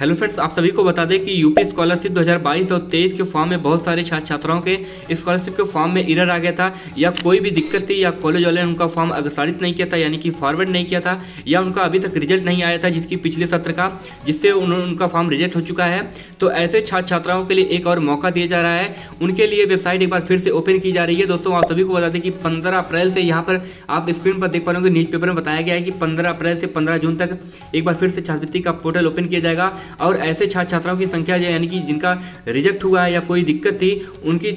Hello friends, आप सभी को बता दें कि यूपी स्कॉलरशिप 2022 और 23 के फॉर्म में बहुत सारे छात्र छात्राओं के स्कॉलरशिप के फॉर्म में एरर आ गया था या कोई भी दिक्कत थी या कॉलेज वाले ने उनका फॉर्म अग्रसारित नहीं किया था, यानी कि फॉरवर्ड नहीं किया था या उनका अभी तक रिजल्ट नहीं आया था जिसकी पिछले सत्र का, जिससे उनका फॉर्म रिजेक्ट हो चुका है। तो ऐसे छात्र छात्राओं के लिए एक और मौका दिया जा रहा है। उनके लिए वेबसाइट एक बार फिर से ओपन की जा रही है। दोस्तों, आप सभी को बता दें कि 15 अप्रैल से, यहाँ पर आप स्क्रीन पर देख पा रहे होंगे, न्यूज़ पेपर में बताया गया है कि 15 अप्रैल से 15 जून तक एक बार फिर से छात्रवृत्ति का पोर्टल ओपन किया जाएगा और ऐसे छात्र छात्राओं की संख्या यानी कि जिनका रिजेक्ट हुआ है या कोई दिक्कत थी उनकी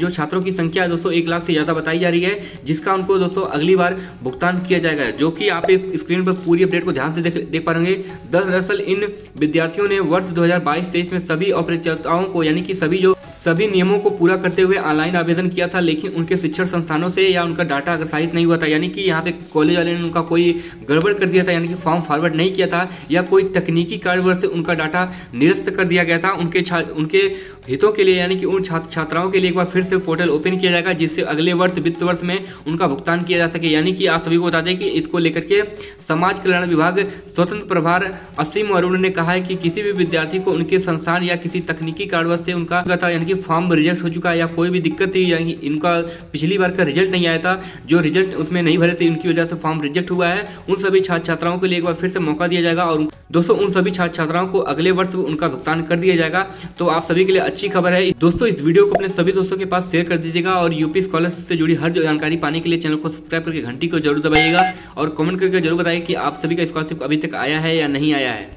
जो छात्रों की संख्या दोस्तों 1 लाख से ज़्यादा बताई जा रही है, जिसका उनको दोस्तों अगली बार भुगतान किया जाएगा, जो कि आप स्क्रीन पर पूरी अपडेट को ध्यान से देख पा रहे होंगे। दरअसल इन विद्यार्थियों ने वर्ष 2022-23 में सभी अपात्रताओं को यानी कि सभी नियमों को पूरा करते हुए ऑनलाइन आवेदन किया था, लेकिन उनके शिक्षण संस्थानों से या उनका डाटा अग्रसारित नहीं हुआ था, यानी कि यहाँ पे कॉलेज वाले ने उनका कोई गड़बड़ कर दिया था, यानी कि फॉर्म फॉरवर्ड नहीं किया था या कोई तकनीकी कार्यवश से उनका डाटा निरस्त कर दिया गया था। उनके हितों के लिए यानी कि उन छात्र छात्राओं के लिए एक बार फिर से पोर्टल ओपन किया जाएगा, जिससे अगले वर्ष वित्त वर्ष में उनका भुगतान किया जा सके। यानी कि आप सभी को बता दें कि इसको लेकर के समाज कल्याण विभाग स्वतंत्र प्रभार असीम अरुण ने कहा है कि किसी भी विद्यार्थी को उनके संस्थान या किसी तकनीकी कार्यवश से उनका यानी कि फॉर्म रिजेक्ट हो चुका है या कोई भी दिक्कत थी, यानी इनका पिछली बार का रिजल्ट नहीं आया था, जो रिजल्ट उसमें नहीं भरे थे उनकी वजह से फॉर्म रिजेक्ट हुआ है, उन सभी छात्र छात्राओं के लिए एक बार फिर से मौका दिया जाएगा और दोस्तों उन सभी छात्र छात्राओं को अगले वर्ष उनका भुगतान कर दिया जाएगा। तो आप सभी के लिए अच्छी खबर है। दोस्तों, इस वीडियो को अपने सभी दोस्तों के पास शेयर कर दीजिएगा और यूपी स्कॉलरशिप से जुड़ी हर जानकारी पाने के लिए चैनल को सब्सक्राइब करके घंटी को जरूर दबाइएगा और कमेंट करके जरूर बताइए कि आप सभी का स्कॉलरशिप अभी तक आया है या नहीं आया है।